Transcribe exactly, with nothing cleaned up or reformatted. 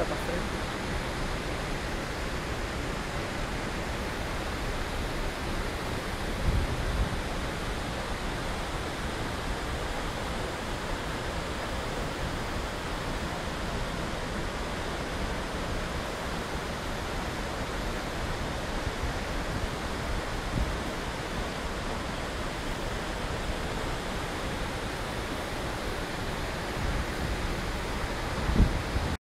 obra.